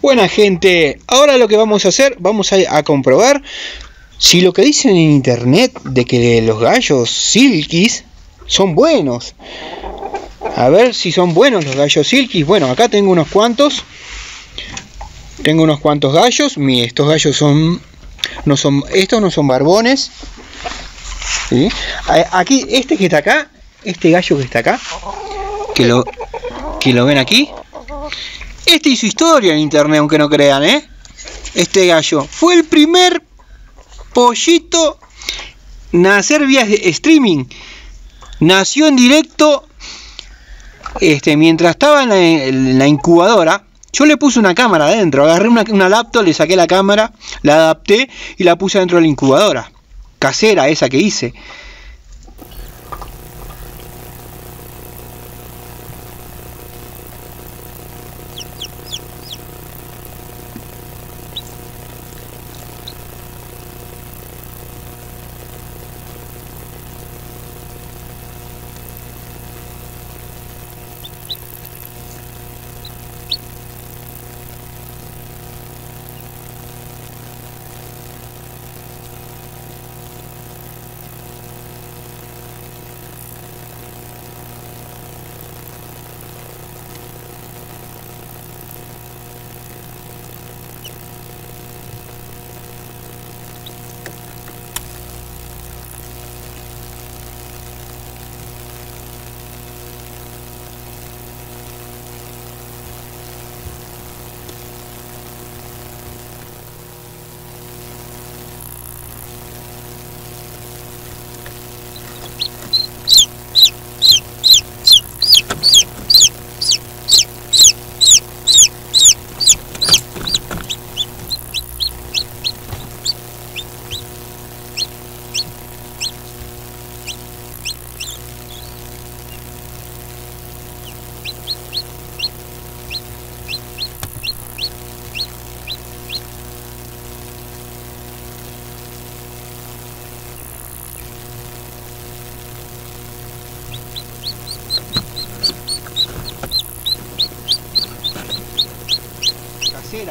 Buena gente, ahora lo que vamos a hacer, vamos a comprobar si lo que dicen en internet de que los gallos silkies son buenos. A ver si son buenos los gallos silkies. Bueno, acá tengo unos cuantos. Tengo unos cuantos gallos. Estos gallos no son barbones. ¿Sí? Aquí, este que está acá, este gallo que está acá, que lo ven aquí. Este hizo historia en internet, aunque no crean, ¿eh? Este gallo fue el primer pollito en nacer vía streaming. Nació en directo mientras estaba en la incubadora. Yo le puse una cámara adentro, agarré una laptop, le saqué la cámara, la adapté y la puse dentro de la incubadora casera esa que hice.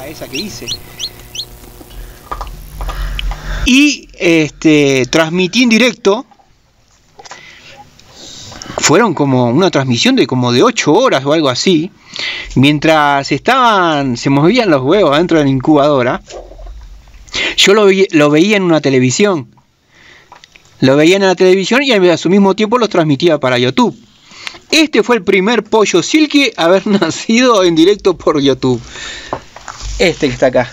Esa que hice y transmití en directo. Fueron como una transmisión de como de 8 horas o algo así, mientras se movían los huevos dentro de la incubadora. Yo lo veía en una televisión, y a su mismo tiempo los transmitía para YouTube. Este fue el primer pollo silkie a haber nacido en directo por YouTube. Este que está acá.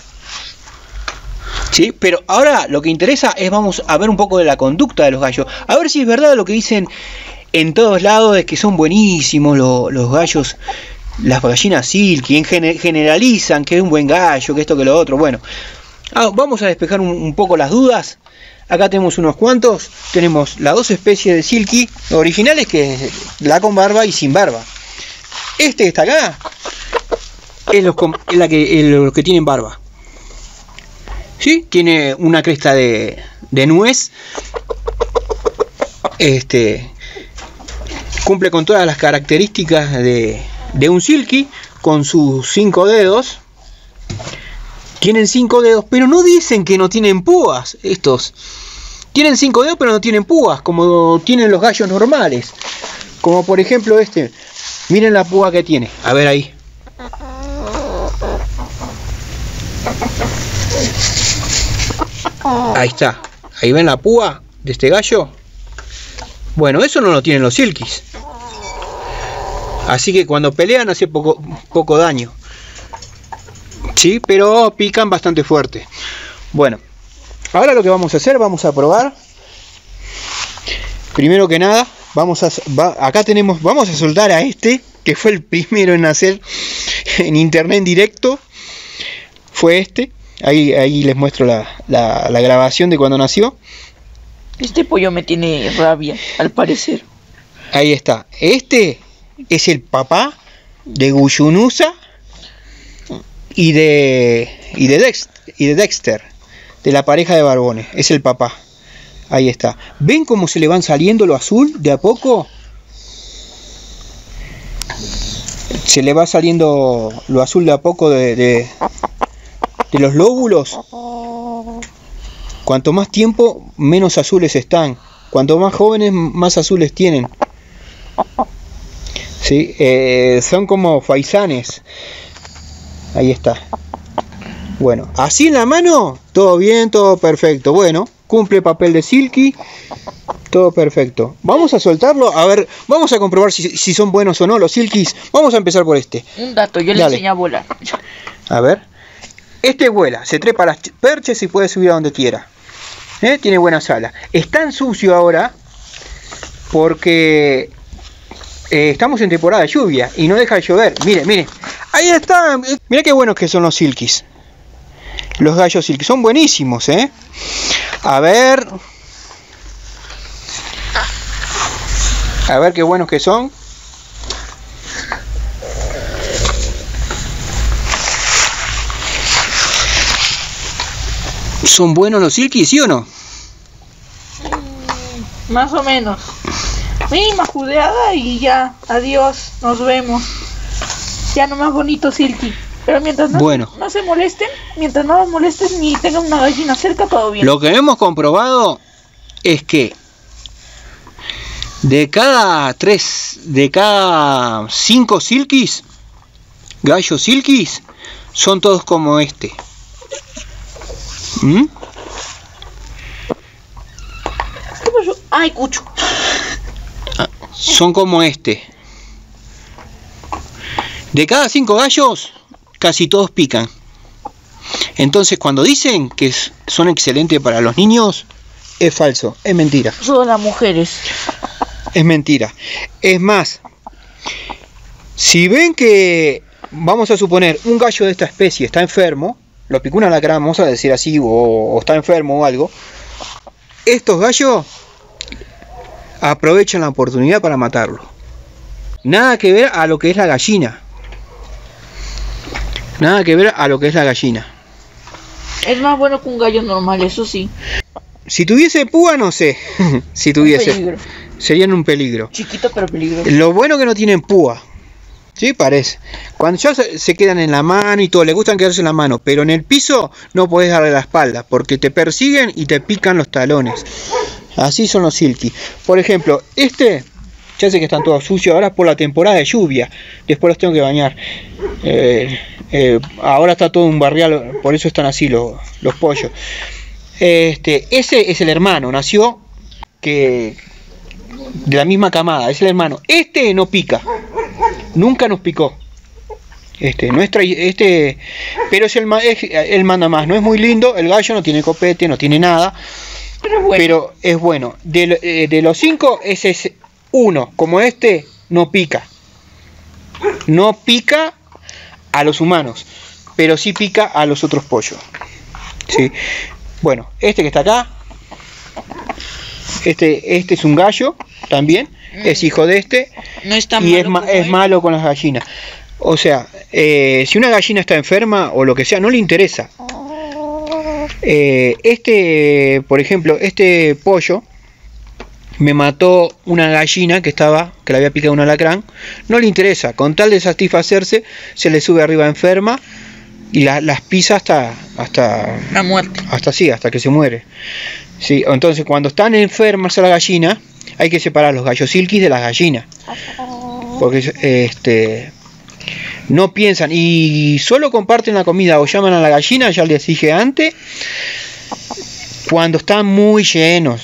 ¿Sí? Pero ahora lo que interesa es, vamos a ver un poco de la conducta de los gallos. A ver si es verdad lo que dicen en todos lados, de que son buenísimos los gallos, las gallinas silkie, generalizan que es un buen gallo, que esto, que lo otro. Bueno, vamos a despejar un poco las dudas. Acá tenemos unos cuantos. Tenemos las dos especies de silkie originales, que es la con barba y sin barba. Este que está acá es los que tienen barba. ¿Sí? Tiene una cresta de nuez. Cumple con todas las características de un silkie, con sus 5 dedos. Tienen 5 dedos, pero no dicen que no tienen púas. Estos tienen 5 dedos, pero no tienen púas, como tienen los gallos normales. Como por ejemplo este. Miren la púa que tiene. A ver ahí. Ahí está, ahí ven la púa de este gallo. Bueno, eso no lo tienen los silkies. Así que cuando pelean hace poco daño. Sí, pero pican bastante fuerte. Bueno, ahora lo que vamos a hacer, vamos a probar. Primero que nada, vamos a soltar a este, que fue el primero en nacer en internet en directo. Fue este. Ahí les muestro la grabación de cuando nació. Este pollo me tiene rabia, al parecer. Ahí está. Este es el papá de Gujunusa y de Dexter, de la pareja de barbones. Es el papá. Ahí está. ¿Ven cómo se le van saliendo lo azul de a poco? Se le va saliendo lo azul de a poco de los lóbulos, cuanto más tiempo, menos azules están. Cuanto más jóvenes, más azules tienen. ¿Sí? Son como faisanes. Ahí está. Bueno, así en la mano, todo bien, todo perfecto. Bueno, cumple papel de Silkie. Todo perfecto. Vamos a soltarlo, a ver, vamos a comprobar si son buenos o no los Silkies. Vamos a empezar por este. Un dato, yo le enseñé a volar. A ver. Este vuela, se trepa a las perches y puede subir a donde quiera. Tiene buenas alas. Es tan sucio ahora porque estamos en temporada de lluvia y no deja de llover. Mire, mire. Ahí está. Mira qué buenos que son los Silkies. Los gallos Silkie. Son buenísimos, ¿eh? A ver. A ver qué buenos que son. ¿Son buenos los Silkies, sí o no? Más o menos. Mínima judeada y ya. Adiós, nos vemos. Ya no más bonito Silkie. Pero mientras no se molesten, mientras no los molesten ni tengan una gallina cerca, todo bien. Lo que hemos comprobado es que de cada cinco Silkies, gallos Silkies, son todos como este. ¿Mm? ¿Qué pasó? Ay, cucho. Son como este. De cada 5 gallos, casi todos pican. Entonces, cuando dicen que son excelentes para los niños, es falso, es mentira. Son las mujeres. Es mentira. Es más, si ven que, vamos a suponer, un gallo de esta especie está enfermo, lo picó una lacra, vamos a decir así, o está enfermo o algo, estos gallos aprovechan la oportunidad para matarlo. Nada que ver a lo que es la gallina. Nada que ver a lo que es la gallina. Es más bueno que un gallo normal, eso sí. Si tuviese púa, no sé. Si tuviese, serían un peligro. Chiquito pero peligroso. Lo bueno que no tienen púa. Sí, parece. Cuando ya se quedan en la mano y todo, les gustan quedarse en la mano, pero en el piso no podés darle la espalda porque te persiguen y te pican los talones. Así son los Silkie. Por ejemplo, este, ya sé que están todos sucios ahora por la temporada de lluvia. Después los tengo que bañar. Ahora está todo un barrial, por eso están así los pollos. Ese es el hermano, nació de la misma camada, es el hermano. Este no pica, nunca nos picó. Pero él manda más, no es muy lindo, el gallo no tiene copete, no tiene nada, pero es bueno. De los 5, ese es uno, como este, no pica. No pica a los humanos, pero sí pica a los otros pollos. ¿Sí? Bueno, este que está acá, este es un gallo también, es hijo de este, no es tan malo, y es malo con las gallinas. O sea, si una gallina está enferma o lo que sea, no le interesa. Por ejemplo, este pollo me mató una gallina que le había picado un alacrán. No le interesa, con tal de satisfacerse, se le sube arriba enferma y las pisa hasta la muerte, hasta que se muere. Sí, entonces cuando están enfermas a la gallina, hay que separar los gallos Silkies de las gallinas, porque no piensan y solo comparten la comida o llaman a la gallina. Ya les dije antes, cuando están muy llenos,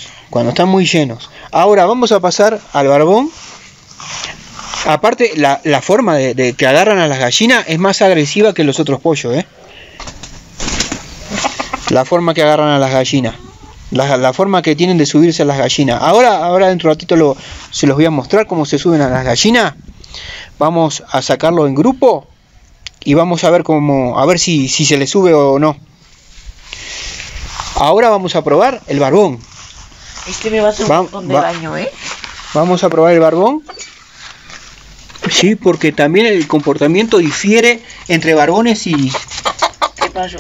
Ahora vamos a pasar al barbón. Aparte, la forma de que agarran a las gallinas es más agresiva que los otros pollos, ¿eh? La forma que agarran a las gallinas, la forma que tienen de subirse a las gallinas. Ahora dentro de un ratito se los voy a mostrar cómo se suben a las gallinas. Vamos a sacarlo en grupo y vamos a ver si se les sube o no. Ahora vamos a probar el barbón. Me va a hacer un montón de daño, ¿eh? Vamos a probar el barbón. Sí, porque también el comportamiento difiere entre barbones y... ¿Qué pasó?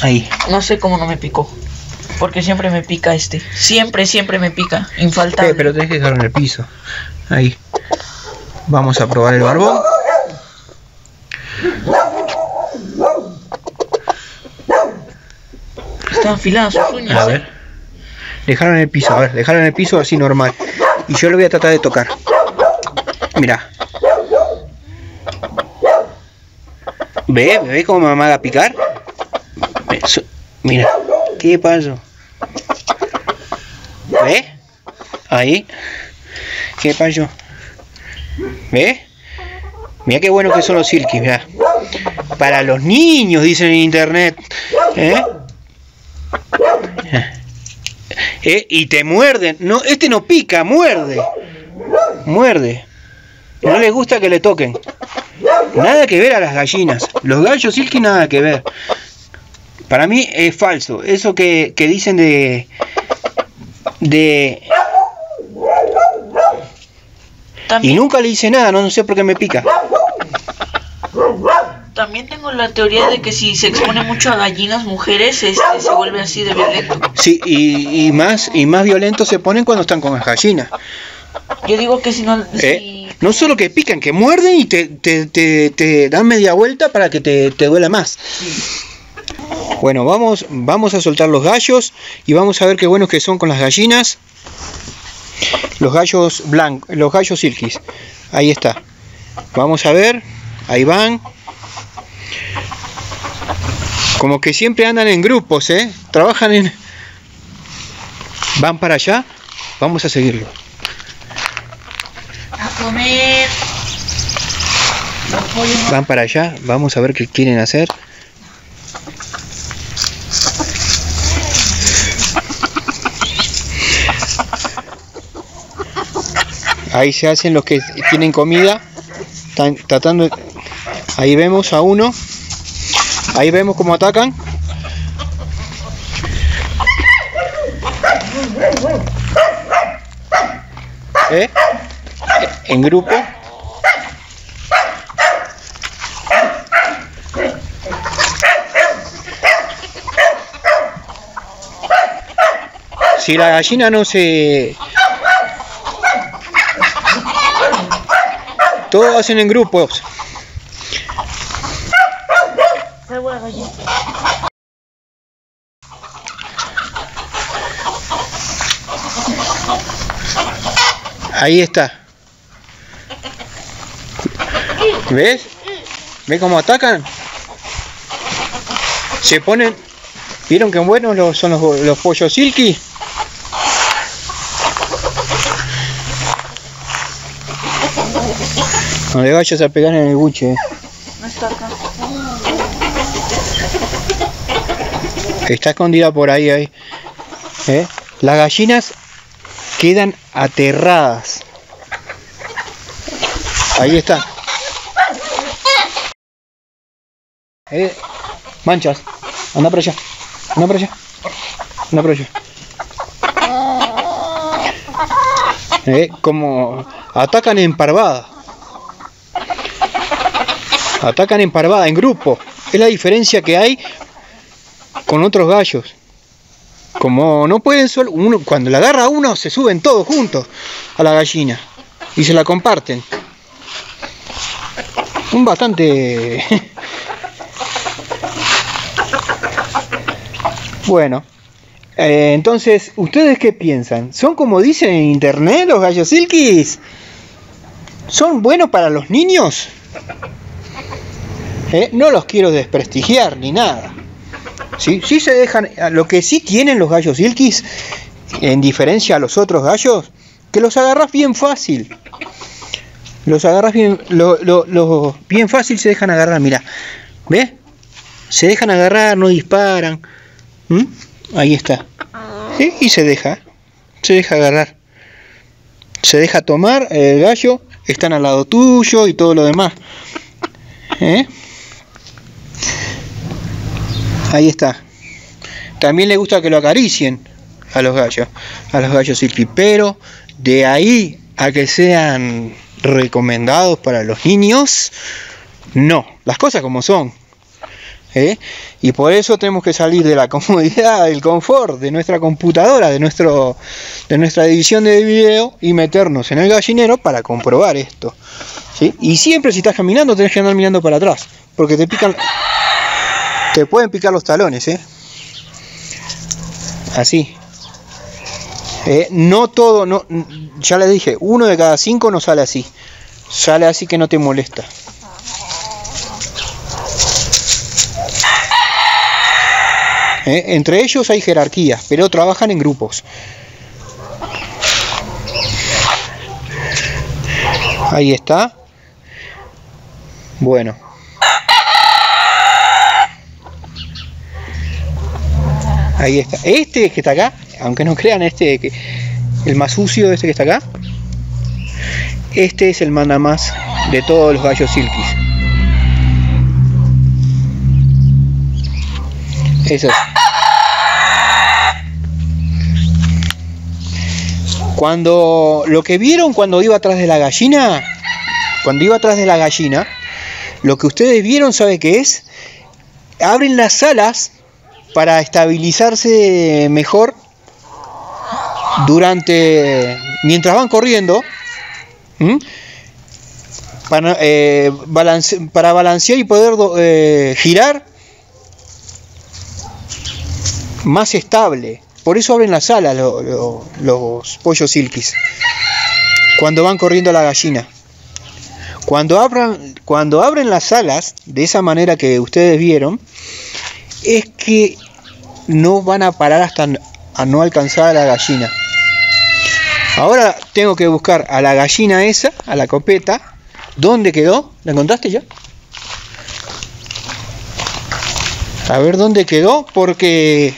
Ahí. No sé cómo no me picó. Porque siempre me pica este. Siempre me pica. Infaltable. Pero tenés que dejarlo en el piso. Ahí. Vamos a probar el barbón. están afiladas sus uñas. A ver. Dejaron en el piso, a ver, dejaron en el piso así normal. Y yo lo voy a tratar de tocar. Mirá. ¿Ve? ¿Ve cómo me amaga a picar? Eso. Mira. ¿Qué pasó? ¿Ve? Ahí. ¿Qué pasó? ¿Ve? Mira qué bueno que son los silkies, mirá. Para los niños, dicen en internet. ¿Eh? Y te muerden. No, este no pica, muerde. Muerde. No les gusta que le toquen. Nada que ver a las gallinas. Los gallos silky nada que ver. Para mí es falso. Eso que dicen de... También. Y nunca le hice nada, no sé por qué me pica. También tengo la teoría de que si se expone mucho a gallinas mujeres, se vuelve así de violento. Sí, y más violentos se ponen cuando están con las gallinas. Yo digo que si no... No solo que pican, que muerden y te dan media vuelta para que te duela más. Sí. Bueno, vamos a soltar los gallos y vamos a ver qué buenos que son con las gallinas. Los gallos blancos, los gallos silkies. Ahí está. Vamos a ver. Ahí van. Como que siempre andan en grupos, ¿eh? Trabajan en... Van para allá. Vamos a seguirlo. A comer. Van para allá. Vamos a ver qué quieren hacer. Ahí se hacen los que tienen comida. Están tratando de... Ahí vemos a uno. Ahí vemos cómo atacan. ¿Eh? En grupo. Si la gallina no se... Todos hacen en grupos. Ahí está. ¿Ves? ¿Ves cómo atacan? Se ponen... ¿Vieron qué buenos son los pollos silky? No le vayas a pegar en el buche. No está acá. Está escondida por ahí, ahí. ¿Eh? Las gallinas quedan aterradas. Ahí está. Manchas. Anda por allá. Anda por allá. Anda por allá. Como atacan en parvada. Atacan en parvada, en grupo. Es la diferencia que hay con otros gallos. Como no pueden solo... Uno, cuando la agarra uno, se suben todos juntos a la gallina. Y se la comparten. Un bastante... Bueno. Entonces, ¿ustedes qué piensan? ¿Son como dicen en internet los gallos silkies? ¿Son buenos para los niños? No los quiero desprestigiar ni nada. ¿Sí? Sí se dejan. Lo que sí tienen los gallos silkies, en diferencia a los otros gallos, que los agarras bien fácil. Los agarras bien, bien fácil se dejan agarrar. Mira, ¿ves? Se dejan agarrar, no disparan. Ahí está. ¿Sí? Y se deja agarrar. Se deja tomar el gallo. Están al lado tuyo y todo lo demás. Ahí está. También le gusta que lo acaricien a los gallos silky, pero de ahí a que sean recomendados para los niños, no. Las cosas como son. Y por eso tenemos que salir de la comodidad, del confort, de nuestra computadora, de nuestra edición de video y meternos en el gallinero para comprobar esto. ¿Sí? Y siempre si estás caminando tenés que andar mirando para atrás, porque te pican, te pueden picar los talones. así. No todo, no, ya les dije, 1 de cada 5 no sale así. Sale así que no te molesta. Entre ellos hay jerarquías, pero trabajan en grupos. Ahí está. Bueno. Ahí está. Este que está acá, aunque no crean, este, el más sucio, este que está acá, este es el mandamás de todos los gallos silkies. Eso es. Cuando lo que vieron cuando iba atrás de la gallina, lo que ustedes vieron, ¿sabe qué es? Abren las alas para estabilizarse mejor durante, mientras van corriendo, para balancear y poder girar más estable. Por eso abren las alas los pollos silkies cuando van corriendo a la gallina. Cuando abren las alas de esa manera que ustedes vieron, es que no van a parar hasta a no alcanzar a la gallina. Ahora tengo que buscar a la gallina esa, a la copeta. ¿Dónde quedó? ¿La encontraste ya? A ver dónde quedó, porque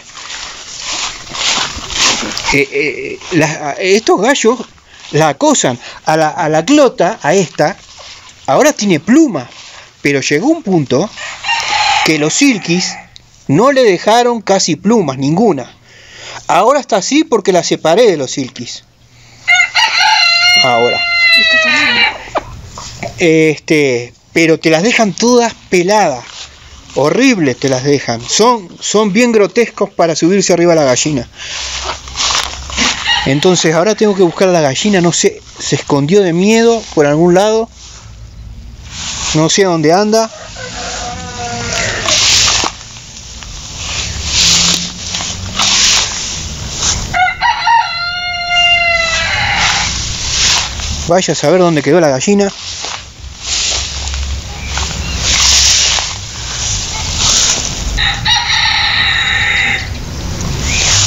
estos gallos la acosan. A la glota, a esta, ahora tiene pluma, pero llegó un punto que los silkies no le dejaron casi plumas, ninguna. Ahora está así porque la separé de los silkies. Ahora. Pero te las dejan todas peladas. Horribles te las dejan. Son bien grotescos para subirse arriba a la gallina. Entonces ahora tengo que buscar a la gallina. No sé, se escondió de miedo por algún lado. No sé dónde anda. Vaya a saber dónde quedó la gallina.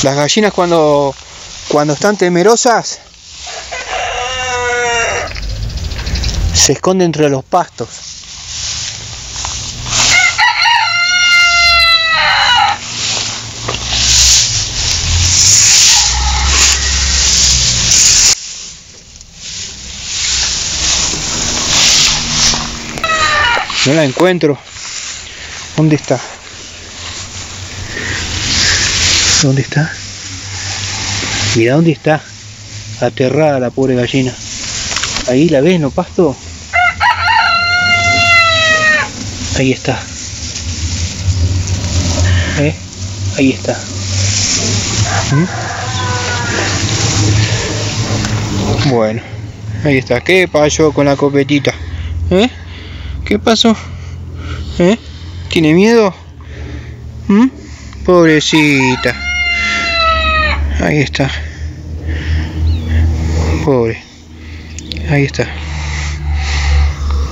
Las gallinas cuando están temerosas se esconden entre los pastos. No la encuentro. ¿Dónde está? ¿Dónde está? Mira dónde está. Aterrada la pobre gallina. Ahí la ves, ¿no, pasto? Ahí está. ¿Eh? Ahí está. Bueno, ahí está. ¿Qué pasó con la copetita? ¿Eh? ¿Qué pasó? ¿Eh? ¿Tiene miedo? Pobrecita. Ahí está. Pobre. Ahí está.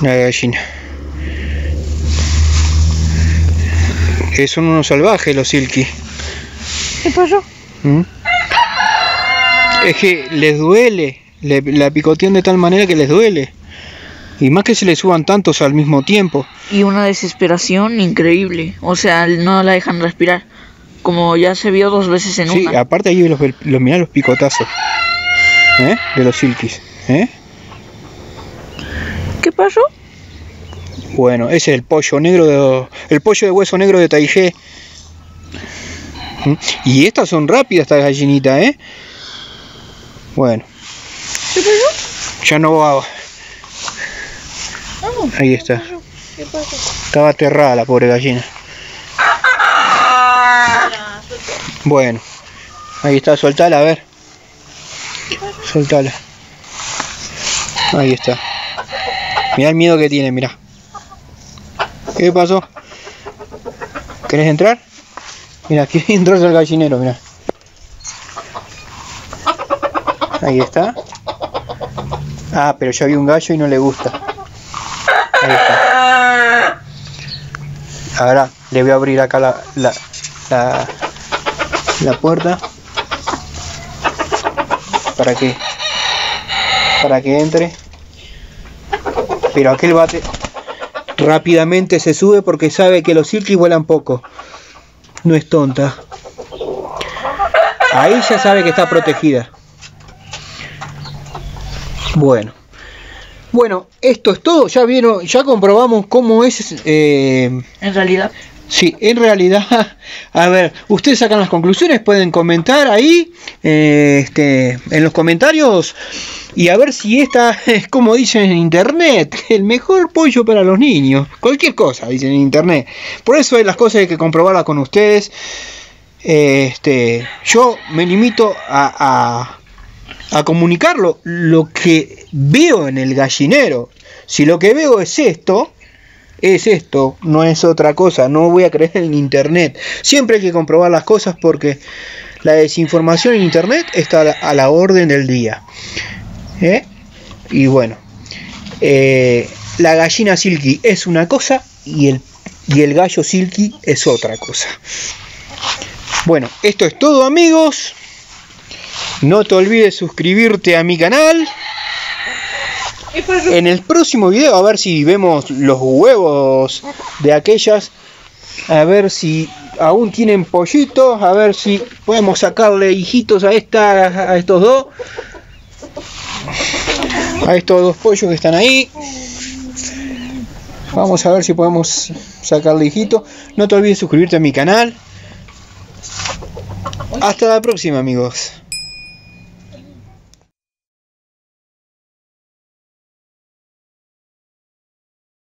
La gallina. Que son unos salvajes los silky. ¿Qué pasó? Es que les duele. La picotean de tal manera que les duele. Y más que se le suban tantos al mismo tiempo. Y una desesperación increíble. O sea, no la dejan respirar. Como ya se vio 2 veces en una. Sí, aparte ahí mirá los picotazos. De los silkies. ¿Qué pasó? Bueno, ese es el pollo negro el pollo de hueso negro de Taihe. Y estas son rápidas, estas gallinitas, Bueno. ¿Qué pasó? Ya no va. Ahí está. ¿Qué pasó? Estaba aterrada la pobre gallina. Bueno, ahí está, soltala, a ver. Soltala. Ahí está. Mirá el miedo que tiene, mirá. ¿Qué pasó? ¿Querés entrar? Mira, quiere entrar al gallinero, mirá. Ahí está. Ah, pero ya vi un gallo y no le gusta. Ahí está. Ahora le voy a abrir acá la puerta para que entre. Pero aquel bate rápidamente se sube porque sabe que los silkies vuelan poco. No es tonta. Ahí ya sabe que está protegida. Bueno, esto es todo. Ya vieron, ya comprobamos cómo es. En realidad. Sí, en realidad. A ver, ustedes sacan las conclusiones, pueden comentar ahí, en los comentarios, y a ver si esta es, como dicen en internet, el mejor pollo para los niños. Cualquier cosa, dicen en internet. Por eso las cosas hay que comprobarlas con ustedes. Yo me limito a comunicarlo, lo que veo en el gallinero. Si lo que veo es esto, no es otra cosa. No voy a creer en internet. Siempre hay que comprobar las cosas porque la desinformación en internet está a la orden del día. Y bueno, la gallina silkie es una cosa y el gallo silkie es otra cosa. Bueno, esto es todo, amigos. No te olvides suscribirte a mi canal. En el próximo video, a ver si vemos los huevos de aquellas. A ver si aún tienen pollitos. A ver si podemos sacarle hijitos a estos dos. A estos dos pollos que están ahí. Vamos a ver si podemos sacarle hijitos. No te olvides suscribirte a mi canal. Hasta la próxima, amigos.